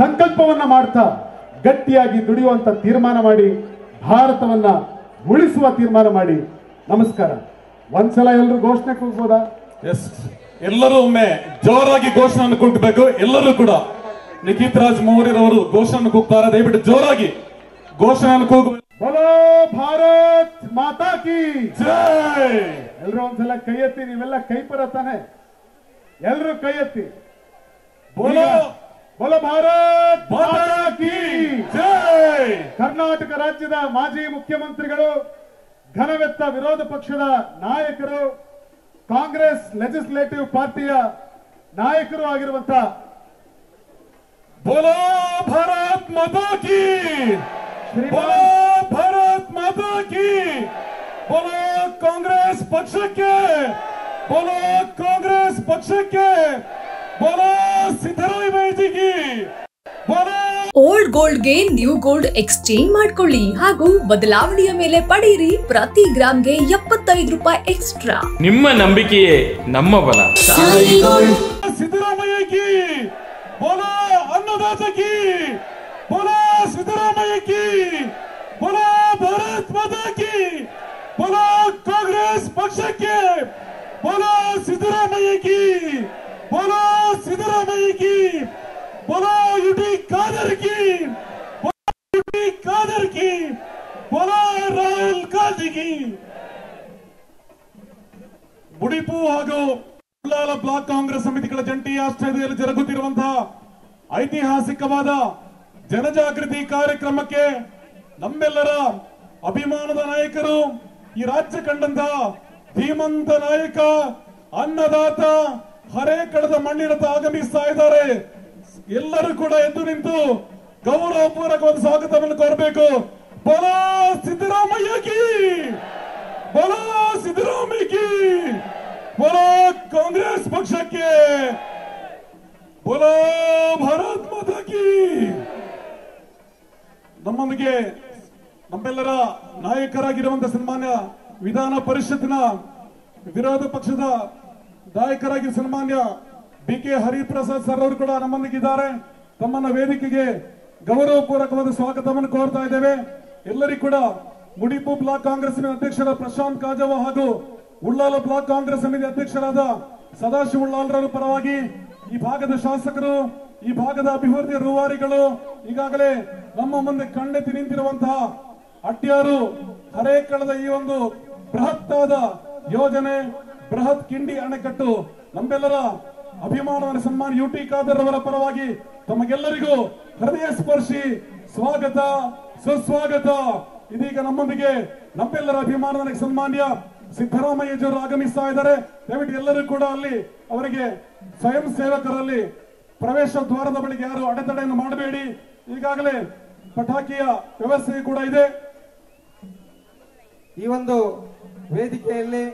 ಸಂಕಲ್ಪವನ್ನ ಮಾಡುತ್ತಾ ಗಟ್ಟಿಯಾಗಿ ದುಡಿಯುವಂತ ತೀರ್ಮಾನ ಮಾಡಿ ಭಾರತವನ್ನ ಉಳಿಸುವ ತೀರ್ಮಾನ ಮಾಡಿ ನಮಸ್ಕಾರ ಒಂದಸಲ ಎಲ್ಲರೂ ಘೋಷಣೆ ಕೂಗೋದಾ ಎಸ್ ಎಲ್ಲರೂ ಒಮ್ಮೆ ಜೋರಾಗಿ ಘೋಷಣೆಯನ್ನು ಕೂಗಬೇಕು ಎಲ್ಲರೂ ಕೂಡ ನಿಖಿತ್ ರಾಜ್ ಮೌರ್ಯರವರು ಘೋಷಣೆಯನ್ನು ಕೂಗುತ್ತಾರೆ ದಯವಿಟ್ಟು ಜೋರಾಗಿ ಘೋಷಣೆಯನ್ನು ಕೂಗಬೇಕು बोलो भारत माता की जय ಎಲ್ಲರೂ ಒಂದಸಲ ಕೈ ಎತ್ತಿ ನೀವೆಲ್ಲ ಕೈಪರತಾನೆ ಎಲ್ಲರೂ ಕೈ ಎತ್ತಿ बोलो बोलो भारत माता की जय कर्नाटक राज्यದ ಮಾಜಿ ಮುಖ್ಯಮಂತ್ರಿಗಳು ಘನವೆತ್ತ ವಿರೋಧ ಪಕ್ಷದ ನಾಯಕರು ಕಾಂಗ್ರೆಸ್ ಲೆಜಿಸ್ಲೇಟಿವ್ ಪಾರ್ಟಿಯ ನಾಯಕರು ಆಗಿರುವಂತ बोलो भारत माता की बोलो भारत माता की बोलो कांग्रेस पक्ष के बोलो कांग्रेस पक्ष के बोलो सिद्धरामಯ್ಯ जी की बोलो ओल्ड गोल्ड गे न्यू गोल्ड एक्सचेंज ಮಾಡ್ಕೊಳ್ಳಿ ಹಾಗೂ ಬದಲಾವಣೆಯ ಮೇಲೆ ಪಡೆಯಿರಿ ಪ್ರತಿ ಗ್ರಾಮ್ ಗೆ 75 ರೂಪಾಯಿ ಎಕ್ಸ್ಟ್ರಾ ನಿಮ್ಮ ನಂಬಿಕೆಯೇ ನಮ್ಮ ಬಲ ಸಿದ್ದರಾಮಯ್ಯ ಕಿ बोलो ಅನ್ನದಾತ ಕಿ बोलो ಸಿದ್ದರಾಮಯ್ಯ ಕಿ बोलो ಭಾರತ ಮಾತಾ ಕಿ बोलो ಕಾಂಗ್ರೆಸ್ ಪಕ್ಷಕ್ಕೆ बोलो ಸಿದ್ದರಾಮಯ್ಯ ಕಿ बोलो ಸಿದ್ದರಾಮಯ್ಯ ಕಿ बोलो यूटी कादर की बोलो यूटी कादर की बोलो राहुल गांधी की बुड़ीपू ब्लॉक कांग्रेस समिति जंटी आश्रय जरूरत ऐतिहासिक जनजागृति कार्यक्रम के नम्मेलर अभिमानद नायक राज्य कंडंत धीमंत नायक अन्नदात हरेकड़द मण्णिनत आगमिस्ता इद्दारे ಎಲ್ಲರೂ ಕೂಡ ಎದ್ದು ನಿಂತು ಗೌರವಪೂರ್ವಕವಾಗಿ ಸ್ವಾಗತವನ್ನು ಕೋರಬೇಕು बोलो ಸಿದ್ದರಾಮಯ್ಯ ಕಿ बोलो ಸಿದ್ದರಾಮಯ್ಯ ಕಿ बोलो ಕಾಂಗ್ರೆಸ್ ಪಕ್ಷಕ್ಕೆ बोलो ಭಾರತ ಮಾತಾ ಕಿ ನಮ್ಮೊಂದಿಗೆ ನಮ್ಮೆಲ್ಲರ ನಾಯಕರಾಗಿರುವಂತ ಸನ್ಮಾನ್ಯ ವಿಧಾನ ಪರಿಷತ್ತಿನ ವಿರೋಧ ಪಕ್ಷದ ನಾಯಕರಾಗಿ ಸನ್ಮಾನ್ಯ बीके हरिप्रसाद सर नम्मी तम वेदिके गौरवपूर्वक स्वागत कोरता मुड़ीपू ब्लॉक कांग्रेस अध्यक्ष प्रशांत काजव उल्लाल ब्लॉक कांग्रेस समिति अध्यक्षर सदाशिव उल्लाल परवागी भागद शासकरु भागद अभिवृद्धि रूवारिगळु नम मुंदे कण्णेत्ति निंतिरुवंता अट्टियारु हरेकळद बृहत् योजने बृहत् किंडी अणेकट्टु नम्मेल्लर ಅಭಿಮಾನವನ ಸನ್ಮಾನ ಯುಟಿ ಕಾದರ್ ಅವರ ಪರವಾಗಿ ತಮಗೆಲ್ಲರಿಗೂ ಹೃದಯ ಸ್ಪರ್ಶಿ ಸ್ವಾಗತ ಸುಸ್ವಾಗತ ಇದೀಗ ನಮ್ಮೊಂದಿಗೆ ನಮ್ಮೆಲ್ಲರ ಅಭಿಮಾನವನ ಸನ್ಮಾನ್ಯ ಸಿದ್ದರಾಮಯ್ಯ ಜವರು ಆಗಮಿಸ್ತಾ ಇದ್ದಾರೆ ದಯವಿಟ್ಟು ಎಲ್ಲರೂ ಕೂಡ ಅಲ್ಲಿ ಅವರಿಗೆ ಸ್ವಯಂ ಸೇವಕರಲ್ಲಿ ಪ್ರವೇಶ ದ್ವಾರದ ಬಳಿಗೆ ಯಾರು ಅಡೆತಡೆಯನ್ನು ಮಾಡಬೇಡಿ ಈಗಾಗಲೇ ಪಟಾಕಿಯ ವ್ಯವಸ್ಥೆ ಕೂಡ ಇದೆ ಈ ಒಂದು ವೇದಿಕೆಯಲ್ಲಿ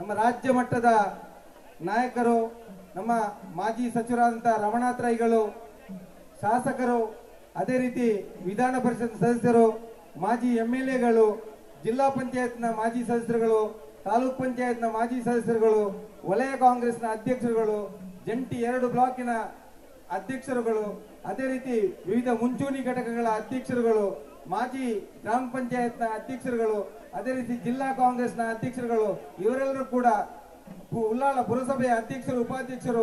ನಮ್ಮ ರಾಜ್ಯ ಮಟ್ಟದ ನಾಯಕರು ನಮ್ಮ ಮಾಜಿ ಸಚಿವರಾದಂಥ ರಮಣಾತ್ರೈಗಳು ಶಾಸಕರು ಅದೇ ರೀತಿ ವಿಧಾನ ಪರಿಷತ್ ಸದಸ್ಯರು ಮಾಜಿ ಎಂಎಲ್ಎಗಳು ಜಿಲ್ಲಾ ಪಂಚಾಯತ್ನ ಮಾಜಿ ಸದಸ್ಯರುಗಳು ತಾಲೂಕ್ ಪಂಚಾಯತ್ನ ಮಾಜಿ ಸದಸ್ಯರುಗಳು ವಲಯ ಕಾಂಗ್ರೆಸ್ನ ಅಧ್ಯಕ್ಷರುಗಳು ಜಂಟಿ 2 ಬ್ಲಾಕಿನ ಅಧ್ಯಕ್ಷರುಗಳು ಅದೇ ರೀತಿ ವಿವಿಧ ಮುಂಚೂಣಿ ಘಟಕಗಳ ಅಧ್ಯಕ್ಷರುಗಳು ಮಾಜಿ ಗ್ರಾಮ ಪಂಚಾಯತ್ನ ಅಧ್ಯಕ್ಷರುಗಳು ಅದೇ ರೀತಿ ಜಿಲ್ಲಾ ಕಾಂಗ್ರೆಸ್ನ ಅಧ್ಯಕ್ಷರುಗಳು ಇವರೆಲ್ಲರೂ ಕೂಡ ಉಲ್ಲಾಳ ಪುರಸಭೆಯ ಅಧ್ಯಕ್ಷರು ಉಪಾಧ್ಯಕ್ಷರು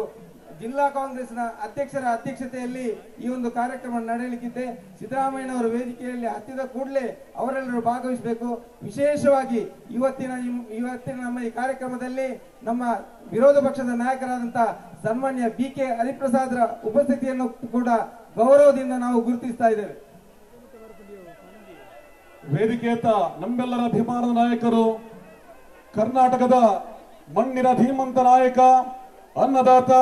ಜಿಲ್ಲಾ ಕಾಂಗ್ರೆಸ್ನ ಅಧ್ಯಕ್ಷರ ಅಧ್ಯಕ್ಷತೆಯಲ್ಲಿ ಈ ಒಂದು ಕಾರ್ಯಕ್ರಮ ನಡೆಯಲಿಕ್ಕಿದೆ ಸಿದ್ದರಾಮಯ್ಯನವರ ವೇದಿಕೆಯಲ್ಲಿ ಹತ್ತಿದ ಕೂಡಲೇ ಅವರೆಲ್ಲರೂ ಭಾಗವಹಿಸಬೇಕು ವಿಶೇಷವಾಗಿ ಇವತ್ತಿನ ನಮ್ಮ ಈ ಕಾರ್ಯಕ್ರಮದಲ್ಲಿ ನಮ್ಮ ವಿರೋಧ ಪಕ್ಷದ ನಾಯಕರಾದಂತಹ ಸನ್ಮಾನ್ಯ ಬಿಕೆ ಹರಿಪ್ರಸಾದರ ಉಪಸ್ಥಿತಿಯನ್ನು ಕೂಡ ಗೌರವದಿಂದ ನಾವು ಗುರುತಿಸ್ತಾ ಇದ್ದೇವೆ ವೇದಿಕೆಯತ್ತ ನಮ್ಮೆಲ್ಲರ ಅಭಿಮಾನದ ನಾಯಕರು कर्नाटकद मण्णिन धीमंत नायक अन्नदाता